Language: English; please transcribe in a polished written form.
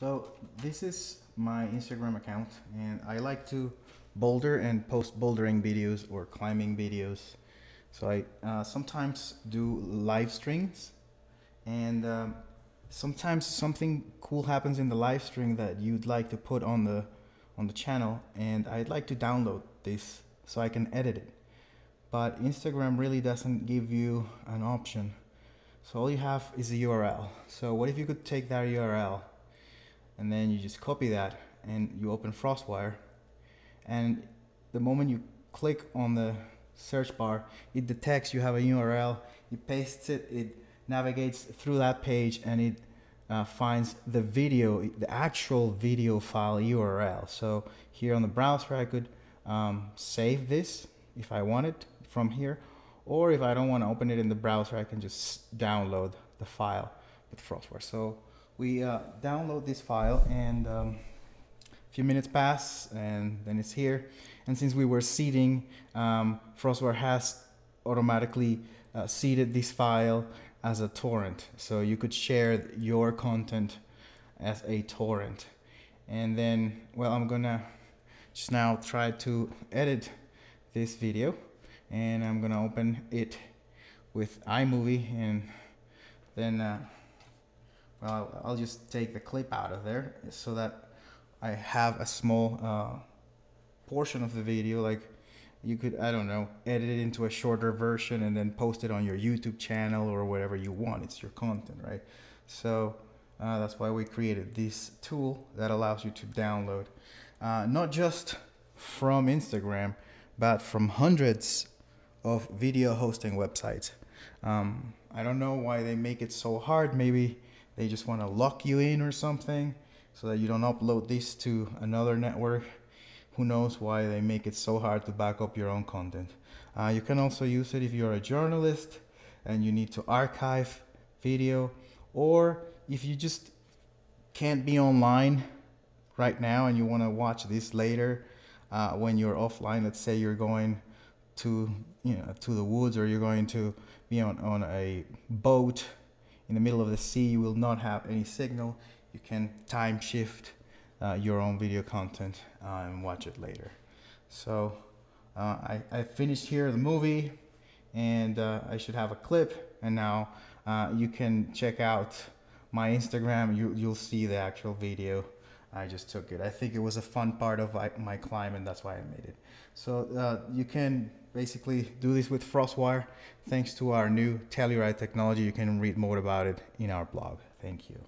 So this is my Instagram account, and I like to boulder and post bouldering videos or climbing videos. So I sometimes do live streams, and sometimes something cool happens in the live stream that you'd like to put on the channel, and I'd like to download this so I can edit it. But Instagram really doesn't give you an option. So all you have is a URL. So what if you could take that URL and then you just copy that and you open Frostwire, and the moment you click on the search bar, it detects you have a URL, it pastes it, it navigates through that page, and it finds the video, the actual video file URL. So here on the browser, I could save this if I want it from here, or if I don't want to open it in the browser, I can just download the file with Frostwire. So we download this file, and a few minutes pass, and then it's here. And since we were seeding, Frostwire has automatically seeded this file as a torrent. So you could share your content as a torrent. And then, well, I'm gonna just now try to edit this video, and I'm gonna open it with iMovie, and then well, I'll just take the clip out of there so that I have a small portion of the video. Like, you could, I don't know, edit it into a shorter version and then post it on your YouTube channel or whatever you want. It's your content, right? So that's why we created this tool that allows you to download not just from Instagram, but from hundreds of video hosting websites. I don't know why they make it so hard. Maybe they just want to lock you in or something so that you don't upload this to another network. Who knows why they make it so hard to back up your own content. You can also use it if you're a journalist and you need to archive video, or if you just can't be online right now and you want to watch this later when you're offline. Let's say you're going to, you know, to the woods, or you're going to be on a boat in the middle of the sea. You will not have any signal. You can time shift your own video content and watch it later. So I finished here the movie, and I should have a clip, and now you can check out my Instagram. You'll see the actual video. I just took it. I think it was a fun part of my climb, and that's why I made it. So you can basically do this with Frostwire. Thanks to our new Telluride technology. You can read more about it in our blog. Thank you.